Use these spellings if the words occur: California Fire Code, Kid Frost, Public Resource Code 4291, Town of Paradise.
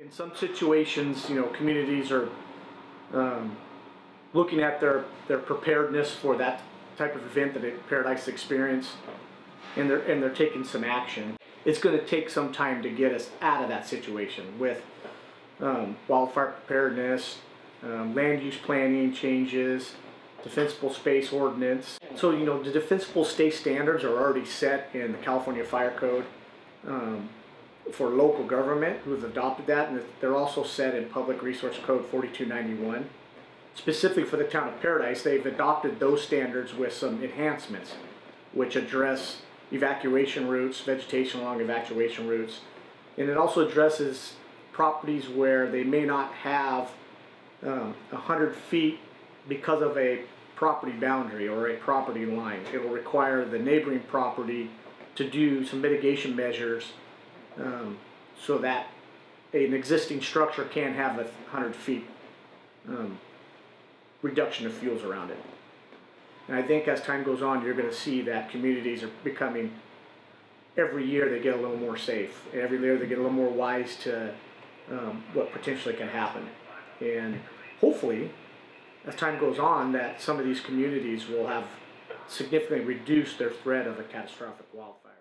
In some situations, you know, communities are looking at their preparedness for that type of event that a Paradise experienced, and they're taking some action. It's going to take some time to get us out of that situation with wildfire preparedness, land use planning changes, defensible space ordinance. So, you know, the defensible space standards are already set in the California Fire Code for local government, who have adopted that, and they're also set in Public Resource Code 4291. Specifically for the Town of Paradise, they've adopted those standards with some enhancements, which address evacuation routes, vegetation along evacuation routes, and it also addresses properties where they may not have 100 feet because of a property boundary or a property line. It will require the neighboring property to do some mitigation measures so that an existing structure can have a 100 feet reduction of fuels around it. And I think as time goes on, you're going to see that communities are becoming, every year they get a little more safe. Every year they get a little more wise to what potentially can happen. And hopefully, as time goes on, that some of these communities will have significantly reduced their threat of a catastrophic wildfire.